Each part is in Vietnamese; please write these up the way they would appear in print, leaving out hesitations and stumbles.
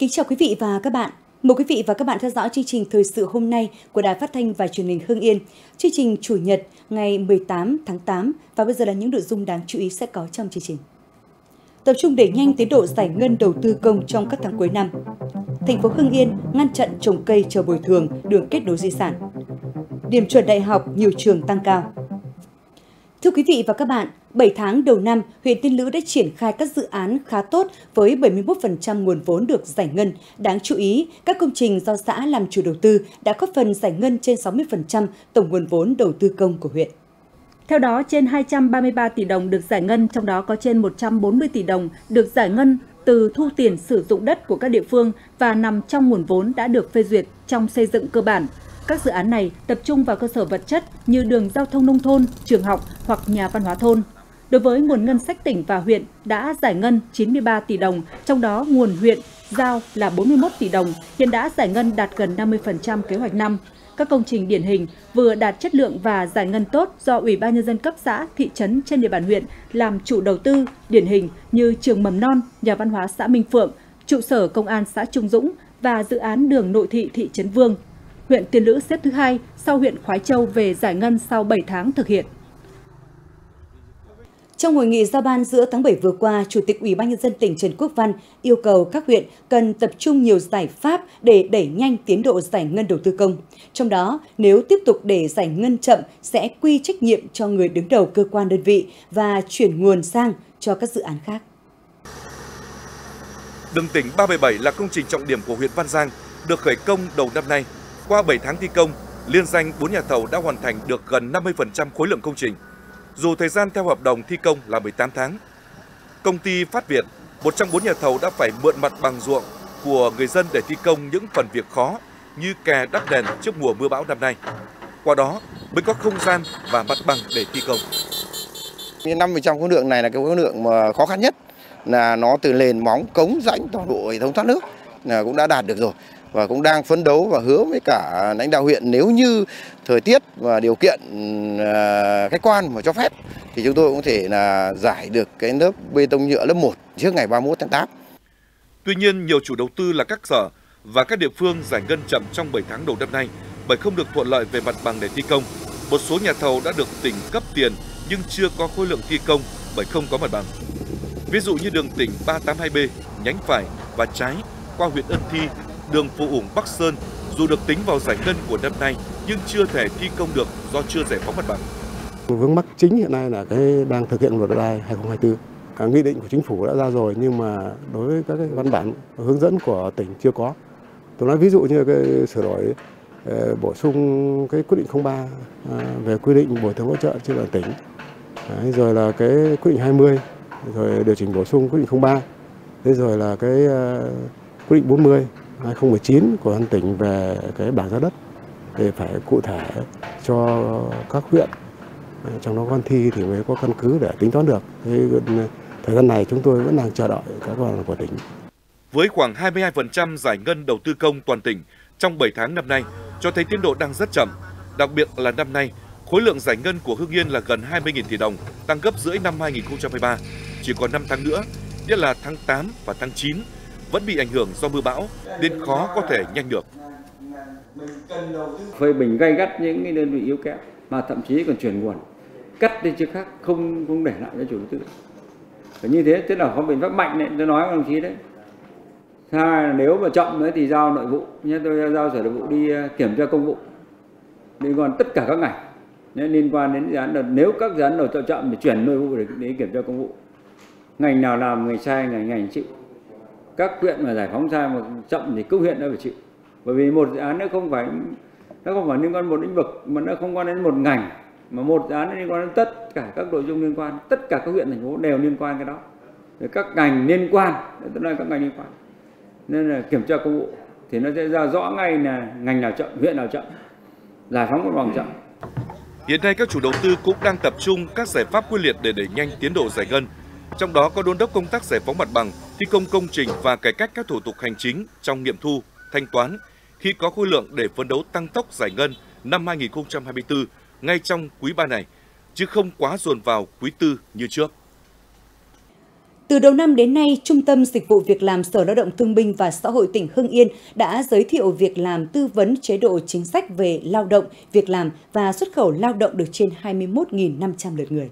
Kính chào quý vị và các bạn. Mời quý vị và các bạn theo dõi chương trình thời sự hôm nay của Đài Phát thanh và Truyền hình Hưng Yên. Chương trình Chủ nhật ngày 18 tháng 8 và bây giờ là những nội dung đáng chú ý sẽ có trong chương trình. Tập trung đẩy nhanh tiến độ giải ngân đầu tư công trong các tháng cuối năm. Thành phố Hưng Yên ngăn chặn trồng cây chờ bồi thường đường kết nối di sản. Điểm chuẩn đại học nhiều trường tăng cao. Thưa quý vị và các bạn, 7 tháng đầu năm, huyện Tiên Lữ đã triển khai các dự án khá tốt với 71% nguồn vốn được giải ngân. Đáng chú ý, các công trình do xã làm chủ đầu tư đã góp phần giải ngân trên 60% tổng nguồn vốn đầu tư công của huyện. Theo đó, trên 233 tỷ đồng được giải ngân, trong đó có trên 140 tỷ đồng được giải ngân từ thu tiền sử dụng đất của các địa phương và nằm trong nguồn vốn đã được phê duyệt trong xây dựng cơ bản. Các dự án này tập trung vào cơ sở vật chất như đường giao thông nông thôn, trường học hoặc nhà văn hóa thôn. Đối với nguồn ngân sách tỉnh và huyện đã giải ngân 93 tỷ đồng, trong đó nguồn huyện giao là 41 tỷ đồng, hiện đã giải ngân đạt gần 50% kế hoạch năm. Các công trình điển hình vừa đạt chất lượng và giải ngân tốt do Ủy ban Nhân dân cấp xã, thị trấn trên địa bàn huyện làm chủ đầu tư điển hình như trường mầm non, nhà văn hóa xã Minh Phượng, trụ sở công an xã Trung Dũng và dự án đường nội thị thị trấn Vương. Huyện Tiên Lữ xếp thứ 2 sau huyện Khoái Châu về giải ngân sau 7 tháng thực hiện. Trong hội nghị giao ban giữa tháng 7 vừa qua, Chủ tịch Ủy ban Nhân dân tỉnh Trần Quốc Văn yêu cầu các huyện cần tập trung nhiều giải pháp để đẩy nhanh tiến độ giải ngân đầu tư công. Trong đó, nếu tiếp tục để giải ngân chậm sẽ quy trách nhiệm cho người đứng đầu cơ quan đơn vị và chuyển nguồn sang cho các dự án khác. Đường tỉnh 377 là công trình trọng điểm của huyện Văn Giang, được khởi công đầu năm nay. Qua 7 tháng thi công, liên danh 4 nhà thầu đã hoàn thành được gần 50% khối lượng công trình. Dù thời gian theo hợp đồng thi công là 18 tháng, công ty Phát Việt, một trong 4 nhà thầu đã phải mượn mặt bằng ruộng của người dân để thi công những phần việc khó như kè đắp đèn trước mùa mưa bão năm nay. Qua đó mới có không gian và mặt bằng để thi công. 5% khối lượng này là cái khối lượng mà khó khăn nhất, là nó từ nền móng, cống, rãnh, toàn bộ hệ thống thoát nước là cũng đã đạt được rồi. Và cũng đang phấn đấu và hứa với cả lãnh đạo huyện, nếu như thời tiết và điều kiện khách quan mà cho phép thì chúng tôi cũng có thể là giải được cái lớp bê tông nhựa lớp 1 trước ngày 31 tháng 8. Tuy nhiên, nhiều chủ đầu tư là các sở và các địa phương giải ngân chậm trong 7 tháng đầu năm nay bởi không được thuận lợi về mặt bằng để thi công. Một số nhà thầu đã được tỉnh cấp tiền nhưng chưa có khối lượng thi công bởi không có mặt bằng. Ví dụ như đường tỉnh 382B nhánh phải và trái qua huyện Ân Thi, đường Phụ Ủng Bắc Sơn dù được tính vào giải ngân của năm nay nhưng chưa thể thi công được do chưa giải phóng mặt bằng. Vướng mắc chính hiện nay là cái đang thực hiện luật đất đai 2024. Nghị định của chính phủ đã ra rồi nhưng mà đối với các cái văn bản hướng dẫn của tỉnh chưa có. Tôi nói ví dụ như cái sửa đổi bổ sung cái quyết định 03 về quy định bồi thường hỗ trợ trên địa bàn tỉnh. Đấy, rồi là cái quyết định 20, rồi điều chỉnh bổ sung quyết định 03. Thế rồi là cái quyết định 40 2019 của An tỉnh về cái bảng giá đất thì phải cụ thể cho các huyện, trong đó Văn Thi thì mới có căn cứ để tính toán được. Thế thời gian này chúng tôi vẫn đang chờ đợi các đoàn của tỉnh. Với khoảng 22% giải ngân đầu tư công toàn tỉnh trong 7 tháng năm nay cho thấy tiến độ đang rất chậm. Đặc biệt là năm nay, khối lượng giải ngân của Hưng Yên là gần 20.000 tỷ đồng, tăng gấp rưỡi năm 2023. Chỉ còn 5 tháng nữa, nhất là tháng 8 và tháng 9. Vẫn bị ảnh hưởng do mưa bão nên khó có thể nhanh được. Phê bình gay gắt những cái đơn vị yếu kém mà thậm chí còn chuyển nguồn, cắt đi chứ khác, không để lại cho chủ đầu tư. Và như thế tức là có biện pháp mạnh đấy, tôi nói với đồng chí đấy. Tha nếu mà chậm nữa thì giao nội vụ, nhé, tôi giao sở nội vụ đi kiểm tra công vụ liên quan tất cả các ngành liên quan đến dự án đợt. Nếu các dự án đầu tư chậm thì chuyển nội vụ để kiểm tra công vụ. Ngành nào làm người sai, ngành chịu. Các huyện mà giải phóng sai mà chậm thì cấp huyện đã phải chịu, bởi vì một dự án nó không phải liên quan một lĩnh vực mà nó không quan đến một ngành, mà một dự án nó liên quan đến tất cả các nội dung liên quan, tất cả các huyện thành phố đều liên quan cái đó. Rồi các ngành liên quan, tức là các ngành liên quan, nên là kiểm tra công vụ thì nó sẽ ra rõ ngay là ngành nào chậm, huyện nào chậm, giải phóng một vòng chậm. Hiện nay các chủ đầu tư cũng đang tập trung các giải pháp quyết liệt để đẩy nhanh tiến độ giải ngân. Trong đó có đôn đốc công tác giải phóng mặt bằng, thi công công trình và cải cách các thủ tục hành chính trong nghiệm thu, thanh toán khi có khối lượng để phấn đấu tăng tốc giải ngân năm 2024 ngay trong quý 3 này, chứ không quá dồn vào quý 4 như trước. Từ đầu năm đến nay, Trung tâm Dịch vụ Việc làm Sở Lao động Thương binh và Xã hội tỉnh Hưng Yên đã giới thiệu việc làm, tư vấn chế độ chính sách về lao động, việc làm và xuất khẩu lao động được trên 21.500 lượt người.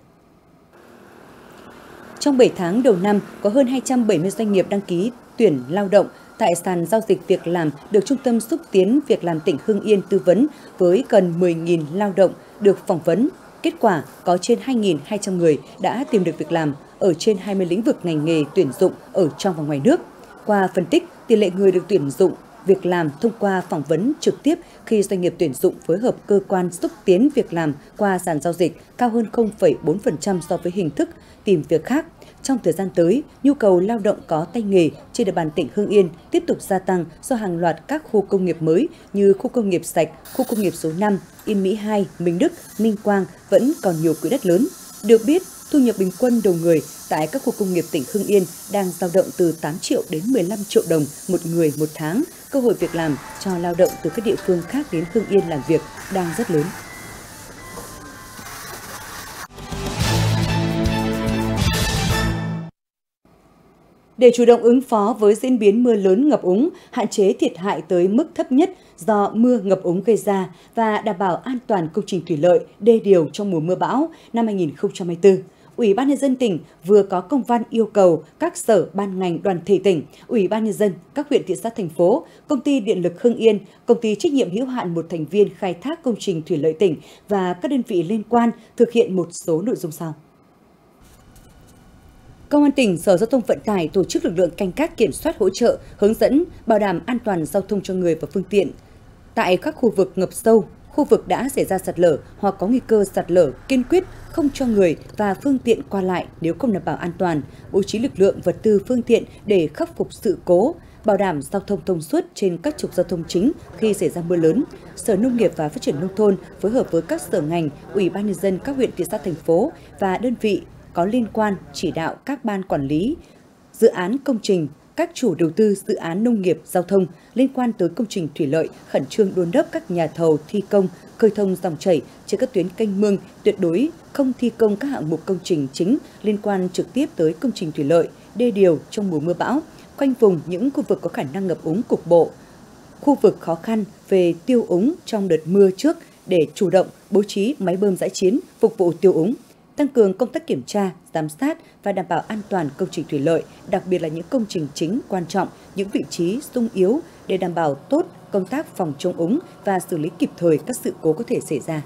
Trong 7 tháng đầu năm, có hơn 270 doanh nghiệp đăng ký tuyển lao động tại sàn giao dịch việc làm được Trung tâm xúc tiến việc làm tỉnh Hưng Yên tư vấn với gần 10.000 lao động được phỏng vấn. Kết quả có trên 2.200 người đã tìm được việc làm ở trên 20 lĩnh vực ngành nghề tuyển dụng ở trong và ngoài nước. Qua phân tích, tỷ lệ người được tuyển dụng việc làm thông qua phỏng vấn trực tiếp khi doanh nghiệp tuyển dụng phối hợp cơ quan xúc tiến việc làm qua sàn giao dịch cao hơn 0,4% so với hình thức tìm việc khác. Trong thời gian tới, nhu cầu lao động có tay nghề trên địa bàn tỉnh Hưng Yên tiếp tục gia tăng do hàng loạt các khu công nghiệp mới như khu công nghiệp sạch, khu công nghiệp số 5, Yên Mỹ 2, Minh Đức, Minh Quang vẫn còn nhiều quỹ đất lớn. Được biết, thu nhập bình quân đầu người tại các khu công nghiệp tỉnh Hưng Yên đang dao động từ 8 triệu đến 15 triệu đồng một người một tháng. Cơ hội việc làm cho lao động từ các địa phương khác đến Hưng Yên làm việc đang rất lớn. Để chủ động ứng phó với diễn biến mưa lớn ngập úng, hạn chế thiệt hại tới mức thấp nhất do mưa ngập úng gây ra và đảm bảo an toàn công trình thủy lợi, đê điều trong mùa mưa bão năm 2024, Ủy ban Nhân dân tỉnh vừa có công văn yêu cầu các sở, ban ngành, đoàn thể tỉnh, Ủy ban Nhân dân, các huyện, thị xã, thành phố, Công ty điện lực Hưng Yên, Công ty trách nhiệm hữu hạn một thành viên khai thác công trình thủy lợi tỉnh và các đơn vị liên quan thực hiện một số nội dung sau. Công an tỉnh, Sở Giao thông Vận tải tổ chức lực lượng canh gác kiểm soát hỗ trợ, hướng dẫn, bảo đảm an toàn giao thông cho người và phương tiện. Tại các khu vực ngập sâu, khu vực đã xảy ra sạt lở hoặc có nguy cơ sạt lở, kiên quyết không cho người và phương tiện qua lại nếu không đảm bảo an toàn, bố trí lực lượng, vật tư, phương tiện để khắc phục sự cố, bảo đảm giao thông thông suốt trên các trục giao thông chính khi xảy ra mưa lớn. Sở Nông nghiệp và Phát triển Nông thôn phối hợp với các sở ngành, Ủy ban Nhân dân các huyện, thị xã, thành phố và đơn vị có liên quan chỉ đạo các ban quản lý dự án công trình, các chủ đầu tư dự án nông nghiệp, giao thông liên quan tới công trình thủy lợi khẩn trương đôn đốc các nhà thầu thi công khơi thông dòng chảy trên các tuyến kênh mương, tuyệt đối không thi công các hạng mục công trình chính liên quan trực tiếp tới công trình thủy lợi, đê điều trong mùa mưa bão, khoanh vùng những khu vực có khả năng ngập úng cục bộ, khu vực khó khăn về tiêu úng trong đợt mưa trước để chủ động bố trí máy bơm dã chiến phục vụ tiêu úng. Tăng cường công tác kiểm tra, giám sát và đảm bảo an toàn công trình thủy lợi, đặc biệt là những công trình chính quan trọng, những vị trí sung yếu để đảm bảo tốt công tác phòng chống úng và xử lý kịp thời các sự cố có thể xảy ra.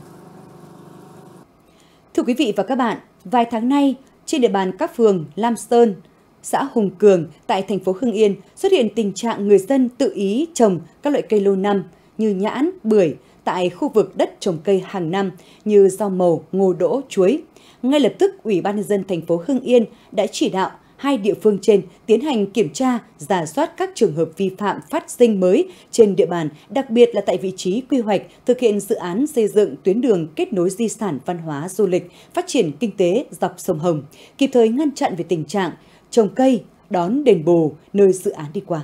Thưa quý vị và các bạn, vài tháng nay, trên địa bàn các phường Lam Sơn, xã Hùng Cường tại thành phố Hưng Yên xuất hiện tình trạng người dân tự ý trồng các loại cây lâu năm như nhãn, bưởi tại khu vực đất trồng cây hàng năm như rau màu, ngô đỗ, chuối. Ngay lập tức, Ủy ban Nhân dân thành phố Hưng Yên đã chỉ đạo hai địa phương trên tiến hành kiểm tra, rà soát các trường hợp vi phạm phát sinh mới trên địa bàn, đặc biệt là tại vị trí quy hoạch, thực hiện dự án xây dựng tuyến đường kết nối di sản văn hóa du lịch, phát triển kinh tế dọc sông Hồng, kịp thời ngăn chặn về tình trạng trồng cây, đón đền bù nơi dự án đi qua.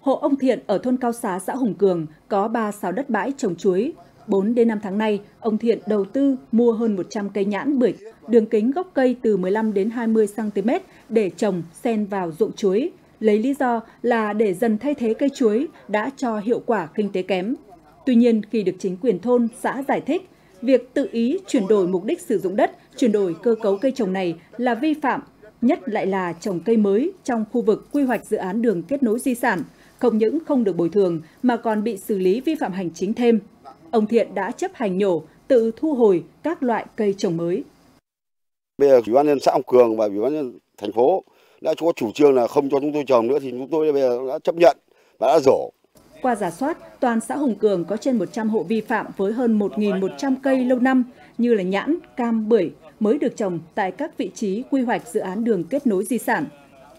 Hộ ông Thiện ở thôn Cao Xá, xã Hùng Cường có 3 sào đất bãi trồng chuối. 4 đến 5 tháng nay, ông Thiện đầu tư mua hơn 100 cây nhãn, bưởi, đường kính gốc cây từ 15 đến 20 cm để trồng xen vào ruộng chuối, lấy lý do là để dần thay thế cây chuối đã cho hiệu quả kinh tế kém. Tuy nhiên, khi được chính quyền thôn, xã giải thích, việc tự ý chuyển đổi mục đích sử dụng đất, chuyển đổi cơ cấu cây trồng này là vi phạm, nhất lại là trồng cây mới trong khu vực quy hoạch dự án đường kết nối di sản, không những không được bồi thường mà còn bị xử lý vi phạm hành chính thêm. Ông Thiện đã chấp hành nhổ, tự thu hồi các loại cây trồng mới. Bây giờ Ủy ban Nhân xã Hùng Cường và Ủy ban Nhân thành phố đã có chủ trương là không cho chúng tôi trồng nữa thì chúng tôi bây giờ đã chấp nhận và đã rổ. Qua rà soát, toàn xã Hùng Cường có trên 100 hộ vi phạm với hơn 1.100 cây lâu năm như là nhãn, cam, bưởi mới được trồng tại các vị trí quy hoạch dự án đường kết nối di sản.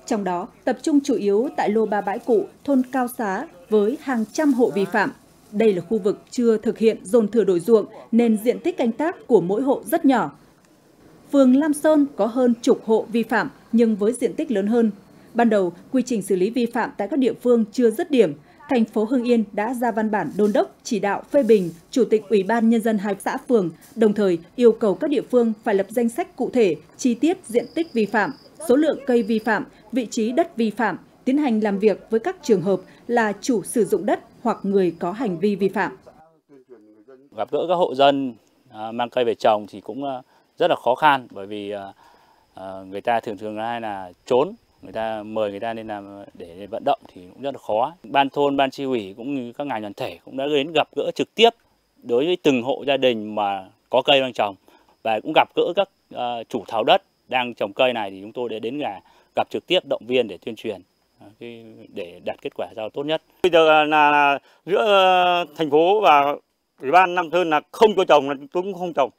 Trong đó, tập trung chủ yếu tại lô 3 bãi cụ, thôn Cao Xá với hàng trăm hộ vi phạm. Đây là khu vực chưa thực hiện dồn thừa đổi ruộng nên diện tích canh tác của mỗi hộ rất nhỏ. Phường Lam Sơn có hơn chục hộ vi phạm nhưng với diện tích lớn hơn. Ban đầu, quy trình xử lý vi phạm tại các địa phương chưa dứt điểm. Thành phố Hưng Yên đã ra văn bản đôn đốc chỉ đạo phê bình Chủ tịch Ủy ban Nhân dân hai xã phường, đồng thời yêu cầu các địa phương phải lập danh sách cụ thể, chi tiết diện tích vi phạm số lượng cây vi phạm, vị trí đất vi phạm, tiến hành làm việc với các trường hợp là chủ sử dụng đất hoặc người có hành vi vi phạm. Gặp gỡ các hộ dân mang cây về trồng thì cũng rất là khó khăn, bởi vì người ta thường hay là trốn, người ta mời người ta nên làm để vận động thì cũng rất là khó. Ban thôn, ban chi ủy cũng như các ngành đoàn thể cũng đã đến gặp gỡ trực tiếp đối với từng hộ gia đình mà có cây đang trồng, và cũng gặp gỡ các chủ tháo đất đang trồng cây này thì chúng tôi đã đến gặp trực tiếp động viên để tuyên truyền để đạt kết quả giao tốt nhất. Bây giờ là giữa thành phố và Ủy ban Nam Sơn là không cho trồng, là chúng tôi cũng không trồng.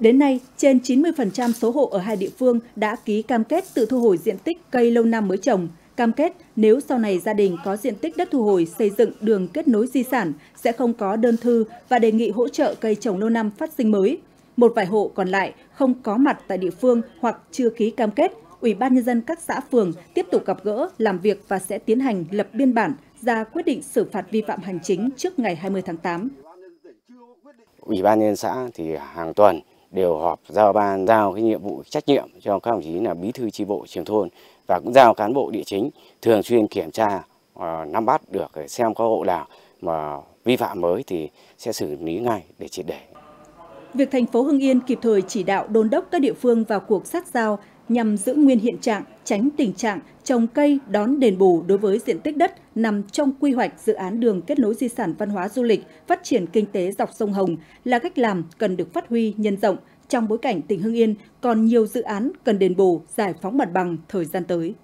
Đến nay, trên 90% số hộ ở hai địa phương đã ký cam kết tự thu hồi diện tích cây lâu năm mới trồng. Cam kết nếu sau này gia đình có diện tích đất thu hồi xây dựng đường kết nối di sản sẽ không có đơn thư và đề nghị hỗ trợ cây trồng lâu năm phát sinh mới. Một vài hộ còn lại không có mặt tại địa phương hoặc chưa ký cam kết, Ủy ban Nhân dân các xã phường tiếp tục gặp gỡ, làm việc và sẽ tiến hành lập biên bản, ra quyết định xử phạt vi phạm hành chính trước ngày 20 tháng 8. Ủy ban Nhân dân xã thì hàng tuần đều họp giao cái nhiệm vụ trách nhiệm cho các đồng chí là bí thư chi bộ trưởng thôn, và cũng giao cán bộ địa chính thường xuyên kiểm tra, nắm bắt được xem có hộ nào mà vi phạm mới thì sẽ xử lý ngay để triệt để. Việc thành phố Hưng Yên kịp thời chỉ đạo đôn đốc các địa phương vào cuộc sát sao nhằm giữ nguyên hiện trạng, tránh tình trạng trồng cây đón đền bù đối với diện tích đất nằm trong quy hoạch dự án đường kết nối di sản văn hóa du lịch, phát triển kinh tế dọc sông Hồng là cách làm cần được phát huy nhân rộng trong bối cảnh tỉnh Hưng Yên còn nhiều dự án cần đền bù, giải phóng mặt bằng thời gian tới.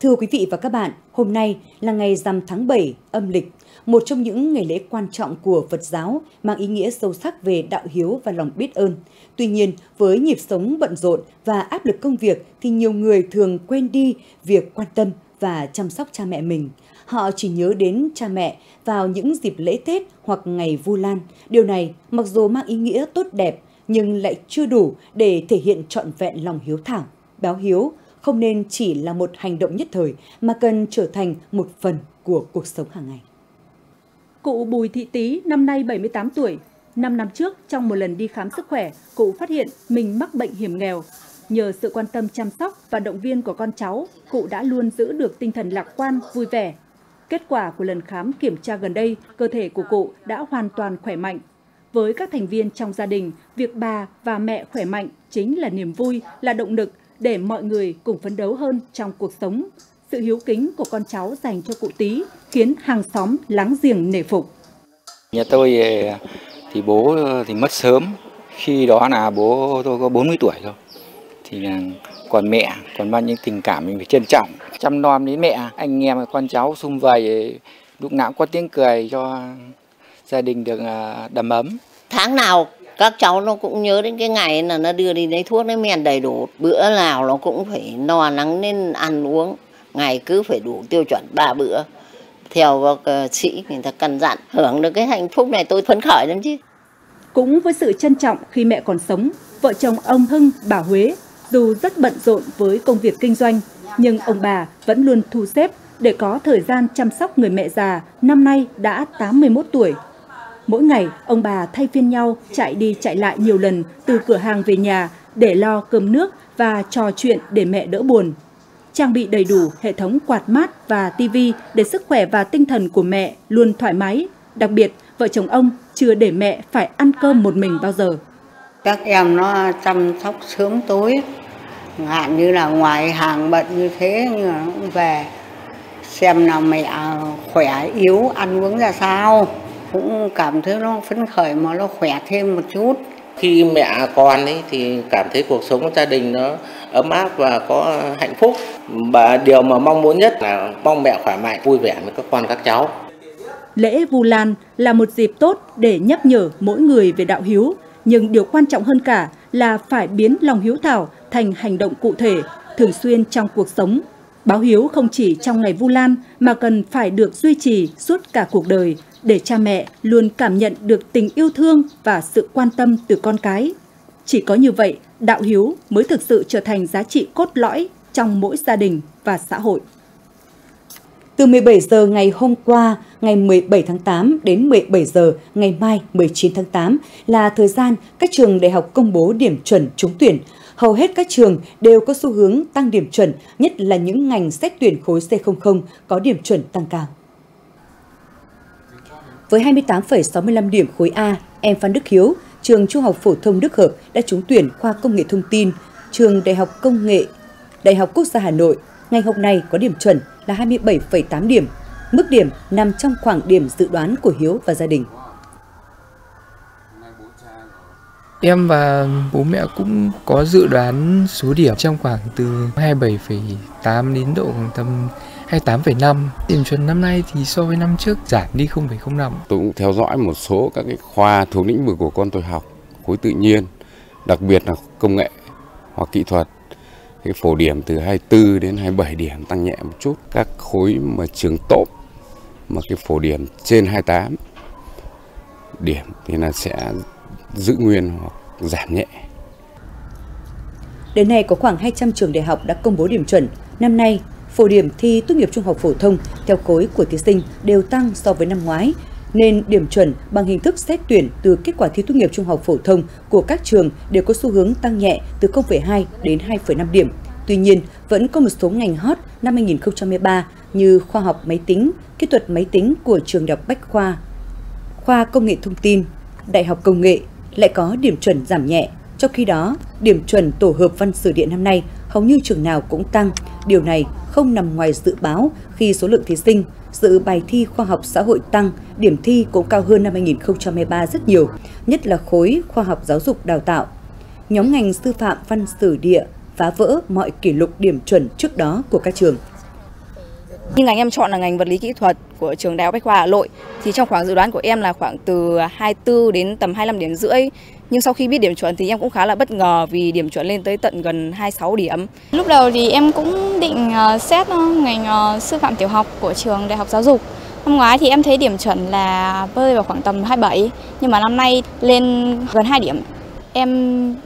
Thưa quý vị và các bạn, hôm nay là ngày rằm tháng 7 âm lịch, một trong những ngày lễ quan trọng của Phật giáo, mang ý nghĩa sâu sắc về đạo hiếu và lòng biết ơn. Tuy nhiên, với nhịp sống bận rộn và áp lực công việc thì nhiều người thường quên đi việc quan tâm và chăm sóc cha mẹ mình. Họ chỉ nhớ đến cha mẹ vào những dịp lễ Tết hoặc ngày Vu Lan. Điều này mặc dù mang ý nghĩa tốt đẹp nhưng lại chưa đủ để thể hiện trọn vẹn lòng hiếu thảo, báo hiếu, không nên chỉ là một hành động nhất thời mà cần trở thành một phần của cuộc sống hàng ngày. Cụ Bùi Thị Tý năm nay 78 tuổi. 5 năm trước, trong một lần đi khám sức khỏe, cụ phát hiện mình mắc bệnh hiểm nghèo. Nhờ sự quan tâm chăm sóc và động viên của con cháu, cụ đã luôn giữ được tinh thần lạc quan, vui vẻ. Kết quả của lần khám kiểm tra gần đây, cơ thể của cụ đã hoàn toàn khỏe mạnh. Với các thành viên trong gia đình, việc bà và mẹ khỏe mạnh chính là niềm vui, là động lực để mọi người cùng phấn đấu hơn trong cuộc sống. Sự hiếu kính của con cháu dành cho cụ Tý khiến hàng xóm láng giềng nể phục. Nhà tôi thì bố thì mất sớm, khi đó là bố tôi có 40 tuổi thôi. Thì còn mẹ, còn bao nhiêu tình cảm mình phải trân trọng. Chăm nom đến mẹ, anh em con cháu sum vầy, lúc nào có tiếng cười cho gia đình được đầm ấm. Tháng nào các cháu nó cũng nhớ đến cái ngày là nó đưa đi lấy thuốc lấy men đầy đủ. Bữa nào nó cũng phải no nắng nên ăn uống. Ngày cứ phải đủ tiêu chuẩn 3 bữa. Theo bác sĩ người ta căn dặn, hưởng được cái hạnh phúc này tôi phấn khởi lắm chứ. Cũng với sự trân trọng khi mẹ còn sống, vợ chồng ông Hưng, bà Huế dù rất bận rộn với công việc kinh doanh, nhưng ông bà vẫn luôn thu xếp để có thời gian chăm sóc người mẹ già năm nay đã 81 tuổi. Mỗi ngày, ông bà thay phiên nhau chạy đi chạy lại nhiều lần từ cửa hàng về nhà để lo cơm nước và trò chuyện để mẹ đỡ buồn. Trang bị đầy đủ hệ thống quạt mát và tivi để sức khỏe và tinh thần của mẹ luôn thoải mái. Đặc biệt, vợ chồng ông chưa để mẹ phải ăn cơm một mình bao giờ. Các em nó chăm sóc sớm tối, hạn như là ngoài hàng bận như thế nhưng mà nó cũng về xem là mẹ khỏe yếu, ăn uống ra sao. Cũng cảm thấy nó phấn khởi mà nó khỏe thêm một chút. Khi mẹ còn ấy thì cảm thấy cuộc sống của gia đình nó ấm áp và có hạnh phúc. Và điều mà mong muốn nhất là mong mẹ khỏe mạnh, vui vẻ với các con các cháu. Lễ Vu Lan là một dịp tốt để nhắc nhở mỗi người về đạo hiếu. Nhưng điều quan trọng hơn cả là phải biến lòng hiếu thảo thành hành động cụ thể, thường xuyên trong cuộc sống. Báo hiếu không chỉ trong ngày Vu Lan mà cần phải được duy trì suốt cả cuộc đời, để cha mẹ luôn cảm nhận được tình yêu thương và sự quan tâm từ con cái. Chỉ có như vậy, đạo hiếu mới thực sự trở thành giá trị cốt lõi trong mỗi gia đình và xã hội. từ 17 giờ ngày hôm qua, ngày 17 tháng 8 đến 17 giờ ngày mai 19 tháng 8 là thời gian các trường đại học công bố điểm chuẩn trúng tuyển. Hầu hết các trường đều có xu hướng tăng điểm chuẩn, nhất là những ngành xét tuyển khối C00 có điểm chuẩn tăng cao. Với 28,65 điểm khối A, em Phan Đức Hiếu, trường Trung học Phổ thông Đức Hợp đã trúng tuyển khoa Công nghệ Thông tin, trường Đại học Công nghệ, Đại học Quốc gia Hà Nội. Ngành học này có điểm chuẩn là 27,8 điểm. Mức điểm nằm trong khoảng điểm dự đoán của Hiếu và gia đình. Em và bố mẹ cũng có dự đoán số điểm trong khoảng từ 27,8 đến độ khoảng tầm 28,5. Điểm chuẩn năm nay thì so với năm trước giảm đi 0,05. Tôi cũng theo dõi một số các cái khoa thuộc lĩnh vực của con tôi học, khối tự nhiên, đặc biệt là công nghệ hoặc kỹ thuật. Cái phổ điểm từ 24 đến 27 điểm, tăng nhẹ một chút. Các khối mà trường top mà cái phổ điểm trên 28 điểm thì là sẽ giữ nguyên hoặc giảm nhẹ. Đến nay có khoảng 200 trường đại học đã công bố điểm chuẩn. Năm nay, phổ điểm thi tốt nghiệp trung học phổ thông theo khối của thí sinh đều tăng so với năm ngoái, nên điểm chuẩn bằng hình thức xét tuyển từ kết quả thi tốt nghiệp trung học phổ thông của các trường đều có xu hướng tăng nhẹ từ 0,2 đến 2,5 điểm. Tuy nhiên, vẫn có một số ngành hot năm 2013 như khoa học máy tính, kỹ thuật máy tính của trường Đại học Bách Khoa, khoa Công nghệ Thông tin, Đại học Công nghệ lại có điểm chuẩn giảm nhẹ. Trong khi đó, điểm chuẩn tổ hợp văn sử địa năm nay hầu như trường nào cũng tăng. Điều này không nằm ngoài dự báo khi số lượng thí sinh dự bài thi khoa học xã hội tăng, điểm thi cũng cao hơn năm 2013 rất nhiều, nhất là khối khoa học giáo dục đào tạo. Nhóm ngành sư phạm văn sử địa phá vỡ mọi kỷ lục điểm chuẩn trước đó của các trường. Như ngành em chọn là ngành vật lý kỹ thuật của trường Đại học Bách Khoa Hà Nội thì trong khoảng dự đoán của em là khoảng từ 24 đến tầm 25 điểm rưỡi. Nhưng sau khi biết điểm chuẩn thì em cũng khá là bất ngờ vì điểm chuẩn lên tới tận gần 26 điểm. Lúc đầu thì em cũng định xét ngành sư phạm tiểu học của trường Đại học Giáo dục. Năm ngoái thì em thấy điểm chuẩn là rơi vào khoảng tầm 27, nhưng mà năm nay lên gần 2 điểm. Em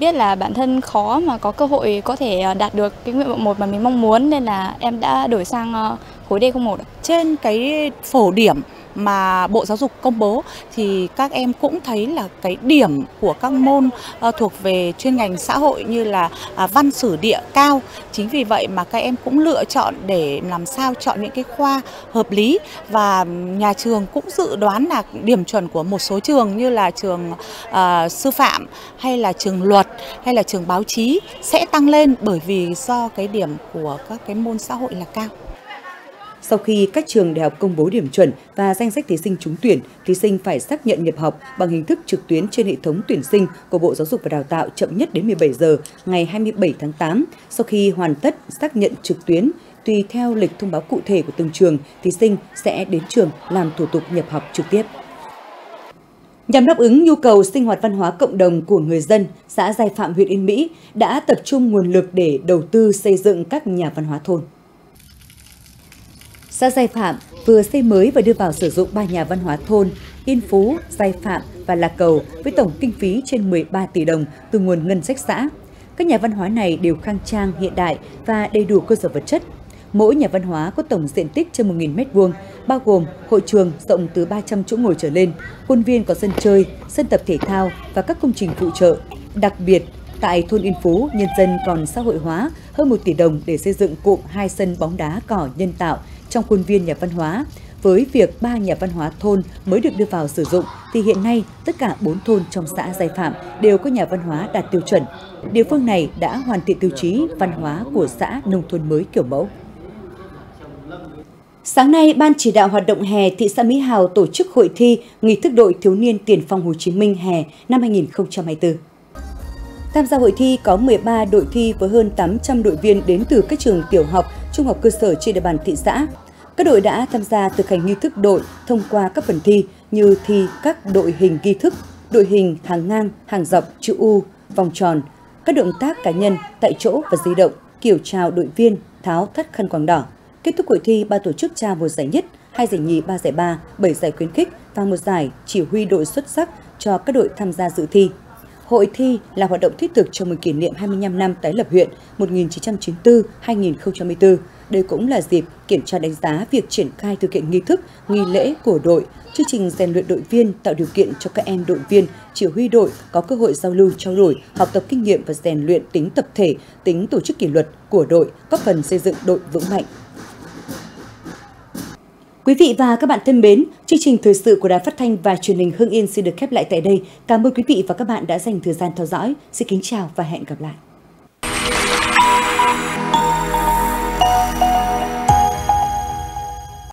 biết là bản thân khó mà có cơ hội có thể đạt được cái nguyện vọng 1 mà mình mong muốn, nên là em đã đổi sang khối D01. Trên cái phổ điểm mà Bộ Giáo dục công bố thì các em cũng thấy là cái điểm của các môn thuộc về chuyên ngành xã hội như là văn sử địa cao. Chính vì vậy mà các em cũng lựa chọn để làm sao chọn những cái khoa hợp lý, và nhà trường cũng dự đoán là điểm chuẩn của một số trường như là trường sư phạm hay là trường luật hay là trường báo chí sẽ tăng lên, bởi vì do cái điểm của các cái môn xã hội là cao. Sau khi các trường đại học công bố điểm chuẩn và danh sách thí sinh trúng tuyển, thí sinh phải xác nhận nhập học bằng hình thức trực tuyến trên hệ thống tuyển sinh của Bộ Giáo dục và Đào tạo chậm nhất đến 17 giờ ngày 27 tháng 8. Sau khi hoàn tất xác nhận trực tuyến, tùy theo lịch thông báo cụ thể của từng trường, thí sinh sẽ đến trường làm thủ tục nhập học trực tiếp. Nhằm đáp ứng nhu cầu sinh hoạt văn hóa cộng đồng của người dân, xã Giai Phạm, huyện Yên Mỹ đã tập trung nguồn lực để đầu tư xây dựng các nhà văn hóa thôn. Xã Giai Phạm vừa xây mới và đưa vào sử dụng 3 nhà văn hóa thôn Yên Phú, Giai Phạm và Lạc Cầu với tổng kinh phí trên 13 tỷ đồng từ nguồn ngân sách xã. Các nhà văn hóa này đều khang trang, hiện đại và đầy đủ cơ sở vật chất. Mỗi nhà văn hóa có tổng diện tích trên 1.000 m², bao gồm hội trường rộng từ 300 chỗ ngồi trở lên, khuôn viên có sân chơi, sân tập thể thao và các công trình phụ trợ. Đặc biệt, tại thôn Yên Phú, nhân dân còn xã hội hóa hơn 1 tỷ đồng để xây dựng cụm 2 sân bóng đá cỏ nhân tạo trong khuôn viên nhà văn hóa. Với việc 3 nhà văn hóa thôn mới được đưa vào sử dụng thì hiện nay tất cả 4 thôn trong xã Giai Phạm đều có nhà văn hóa đạt tiêu chuẩn. Địa phương này đã hoàn thiện tiêu chí văn hóa của xã nông thôn mới kiểu mẫu. Sáng nay, Ban chỉ đạo hoạt động hè thị xã Mỹ Hào tổ chức hội thi nghi thức đội thiếu niên tiền phong Hồ Chí Minh hè năm 2024. Tham gia hội thi có 13 đội thi với hơn 800 đội viên đến từ các trường tiểu học, trung học cơ sở trên địa bàn thị xã. Các đội đã tham gia thực hành nghi thức đội thông qua các phần thi như thi các đội hình nghi thức, đội hình hàng ngang, hàng dọc, chữ U, vòng tròn, các động tác cá nhân tại chỗ và di động, kiểu chào đội viên, tháo thắt khăn quàng đỏ. Kết thúc hội thi, ban tổ chức trao 1 giải nhất, 2 giải nhì, 3 giải ba, 7 giải khuyến khích và 1 giải chỉ huy đội xuất sắc cho các đội tham gia dự thi. Hội thi là hoạt động thiết thực chào mừng kỷ niệm 25 năm tái lập huyện 1994-2024, Đây cũng là dịp kiểm tra đánh giá việc triển khai thực hiện nghi thức, nghi lễ của đội, chương trình rèn luyện đội viên tạo điều kiện cho các em đội viên, chỉ huy đội có cơ hội giao lưu, trao đổi, học tập kinh nghiệm và rèn luyện tính tập thể, tính tổ chức kỷ luật của đội, góp phần xây dựng đội vững mạnh. Quý vị và các bạn thân mến, chương trình thời sự của Đài Phát thanh và Truyền hình Hưng Yên xin được khép lại tại đây. Cảm ơn quý vị và các bạn đã dành thời gian theo dõi. Xin kính chào và hẹn gặp lại.